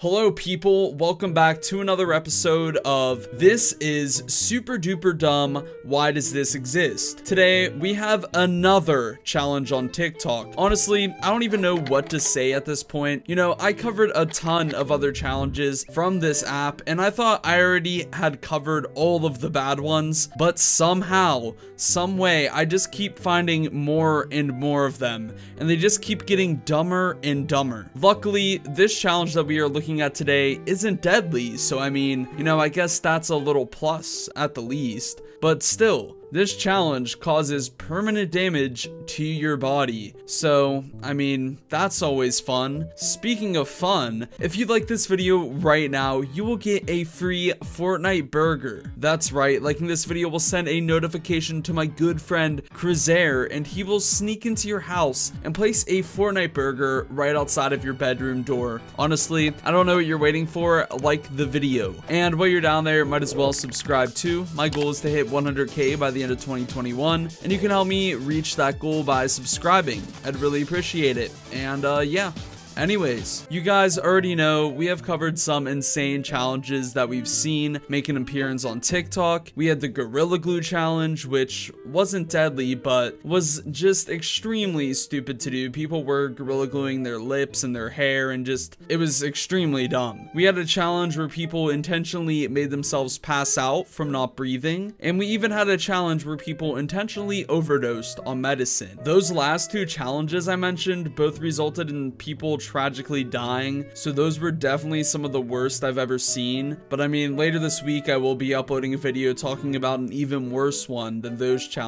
Hello people, welcome back to another episode of This Is Super Duper Dumb, Why Does This Exist? Today, we have another challenge on TikTok. Honestly, I don't even know what to say at this point. You know, I covered a ton of other challenges from this app, and I thought I already had covered all of the bad ones, but somehow, some way, I just keep finding more and more of them, and they just keep getting dumber and dumber. Luckily, this challenge that we are looking at today isn't deadly, so I mean, you know, I guess that's a little plus at the least, but still, this challenge causes permanent damage to your body, so I mean, that's always fun. Speaking of fun, if you like this video right now, you will get a free Fortnite burger. That's right, liking this video will send a notification to my good friend Krizair, and he will sneak into your house and place a Fortnite burger right outside of your bedroom door. Honestly, I don't know what you're waiting for. Like the video, and while you're down there, might as well subscribe too. My goal is to hit 100k by the end of 2021, and you can help me reach that goal by subscribing. I'd really appreciate it. And yeah, anyways, you guys already know we have covered some insane challenges that we've seen make an appearance on TikTok. We had the Gorilla Glue challenge, which wasn't deadly, but was just extremely stupid to do. People were Gorilla Gluing their lips and their hair, and just, it was extremely dumb. We had a challenge where people intentionally made themselves pass out from not breathing, and we even had a challenge where people intentionally overdosed on medicine. Those last two challenges I mentioned both resulted in people tragically dying, so those were definitely some of the worst I've ever seen. But I mean, later this week I will be uploading a video talking about an even worse one than those challenges.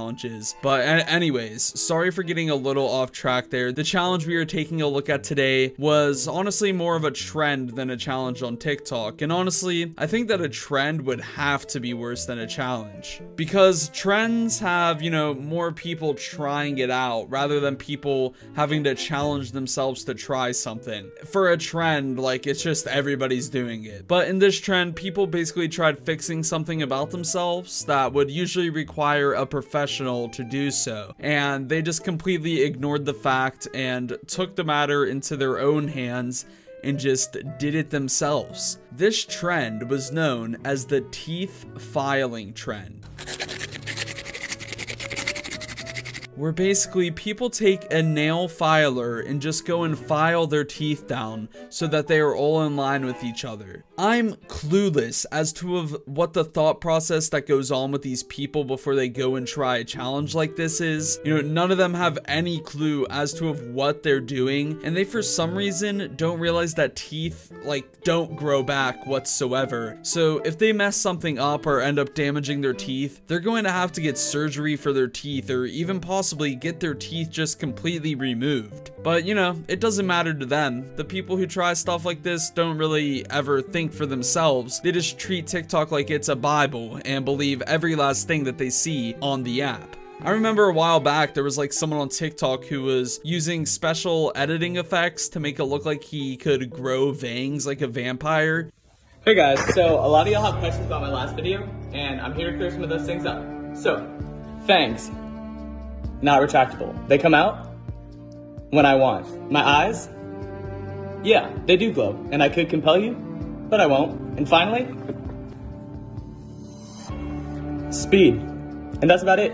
But anyways, sorry for getting a little off track there. The challenge we are taking a look at today was honestly more of a trend than a challenge on TikTok, and honestly, I think that a trend would have to be worse than a challenge, because trends have, you know, more people trying it out rather than people having to challenge themselves to try something. For a trend, like, it's just everybody's doing it. But in this trend, people basically tried fixing something about themselves that would usually require a professional to do so, and they just completely ignored the fact and took the matter into their own hands and just did it themselves. This trend was known as the teeth filing trend, where basically people take a nail filer and just go and file their teeth down so that they are all in line with each other. I'm clueless as to what the thought process that goes on with these people before they go and try a challenge like this is. You know, none of them have any clue as to what they're doing, and they for some reason don't realize that teeth, like, don't grow back whatsoever. So if they mess something up or end up damaging their teeth, they're going to have to get surgery for their teeth, or even possibly get their teeth just completely removed. But you know, it doesn't matter to them. The people who try stuff like this don't really ever think for themselves. They just treat TikTok like it's a Bible and believe every last thing that they see on the app. I remember a while back there was like someone on TikTok who was using special editing effects to make it look like he could grow bangs like a vampire. Hey guys, so a lot of y'all have questions about my last video, and I'm here to clear some of those things up. So, fangs. Not retractable. They come out when I want. My eyes, yeah, they do glow, and I could compel you, but I won't. And finally, speed. And that's about it.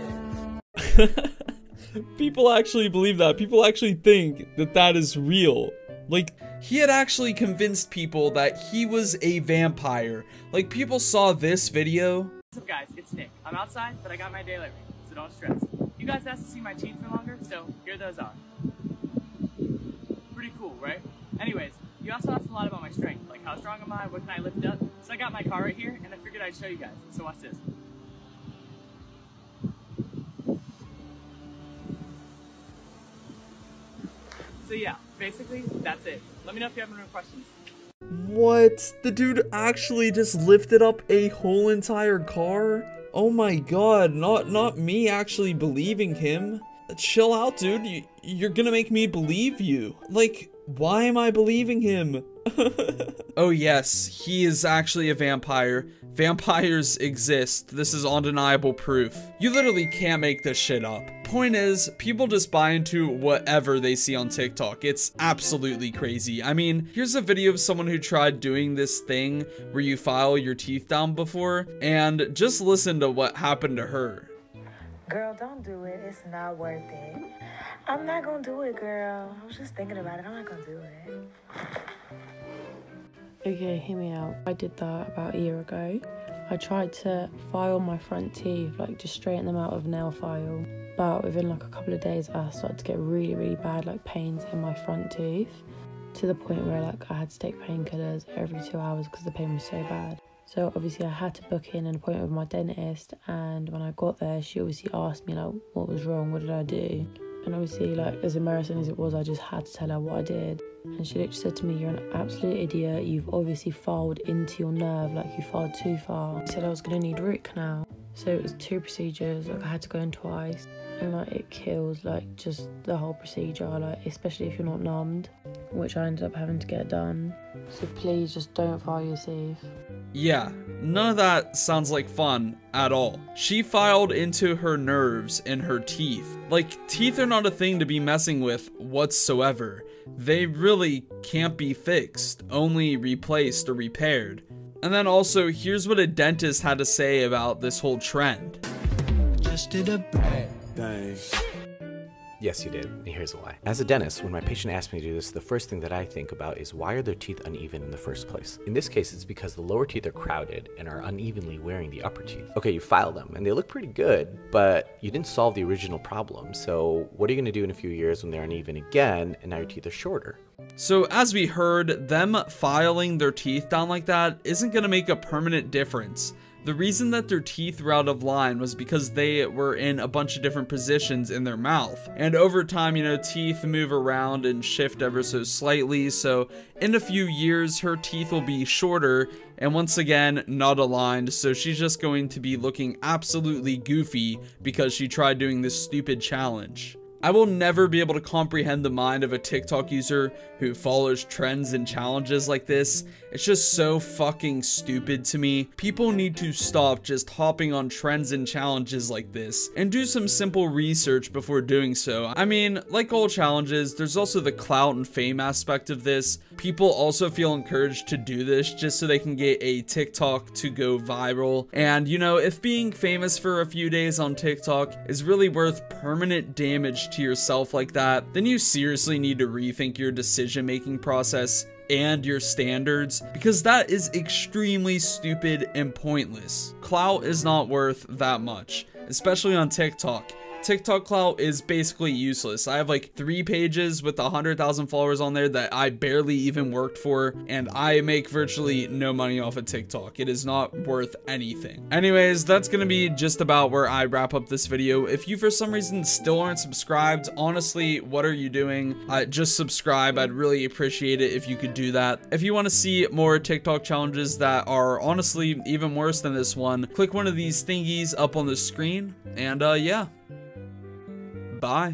People actually believe that. People actually think that that is real. Like, he had actually convinced people that he was a vampire. Like, people saw this video. What's up, guys? It's Nick. I'm outside, but I got my daily ring, so don't stress. You guys asked to see my teeth for longer, so here those are. Pretty cool, right? Anyways, you also asked a lot about my strength, like how strong am I, what can I lift up? So I got my car right here, and I figured I'd show you guys, so watch this. So yeah, basically, that's it. Let me know if you have any more questions. What? The dude actually just lifted up a whole entire car? Oh my god, not me actually believing him. Chill out, dude. You're gonna make me believe you. Like, why am I believing him? Oh yes, he is actually a vampire. Vampires exist. This is undeniable proof. You literally can't make this shit up. point is, people just buy into whatever they see on TikTok. It's absolutely crazy. I mean, here's a video of someone who tried doing this thing where you file your teeth down before, and just listen to what happened to her. Girl, don't do it. It's not worth it. I'm not gonna do it, girl. I was just thinking about it. I'm not gonna do it. Okay, hear me out. I did that about a year ago. I tried to file my front teeth, like just straighten them out of nail file. But within like a couple of days, I started to get really, really bad like pains in my front tooth, to the point where like I had to take painkillers every 2 hours because the pain was so bad. So obviously I had to book in an appointment with my dentist, and when I got there, she obviously asked me like what was wrong, what did I do? And obviously, like, as embarrassing as it was, I just had to tell her what I did. And she literally said to me, "You're an absolute idiot. You've obviously filed into your nerve, like you filed too far." I said I was going to need root canal. So it was 2 procedures, like I had to go in twice. And like it kills, like just the whole procedure, like especially if you're not numbed, which I ended up having to get done. So please just don't file your teeth. Yeah, none of that sounds like fun at all. She filed into her nerves and her teeth. Like, teeth are not a thing to be messing with whatsoever. They really can't be fixed, only replaced or repaired. And then also, here's what a dentist had to say about this whole trend. Just did a bad thing. Yes, you did, and here's why. As a dentist, when my patient asks me to do this, the first thing that I think about is why are their teeth uneven in the first place? In this case, it's because the lower teeth are crowded and are unevenly wearing the upper teeth. Okay, you filed them, and they look pretty good, but you didn't solve the original problem, so what are you gonna do in a few years when they're uneven again, and now your teeth are shorter? So as we heard, them filing their teeth down like that isn't gonna make a permanent difference. The reason that their teeth were out of line was because they were in a bunch of different positions in their mouth. And over time, you know, teeth move around and shift ever so slightly. So in a few years, her teeth will be shorter and once again, not aligned. So she's just going to be looking absolutely goofy because she tried doing this stupid challenge. I will never be able to comprehend the mind of a TikTok user who follows trends and challenges like this. It's just so fucking stupid to me. People need to stop just hopping on trends and challenges like this and do some simple research before doing so. I mean, like all challenges, there's also the clout and fame aspect of this. People also feel encouraged to do this just so they can get a TikTok to go viral. And you know, if being famous for a few days on TikTok is really worth permanent damage to yourself like that, then you seriously need to rethink your decision-making process and your standards, because that is extremely stupid and pointless. Clout is not worth that much, especially on TikTok. TikTok clout is basically useless. I have like 3 pages with 100,000 followers on there that I barely even worked for, and I make virtually no money off of TikTok. It is not worth anything. Anyways, that's gonna be just about where I wrap up this video. If you for some reason still aren't subscribed, honestly, what are you doing? Just subscribe. I'd really appreciate it if you could do that. If you want to see more TikTok challenges that are honestly even worse than this one, click one of these thingies up on the screen, and yeah. Bye.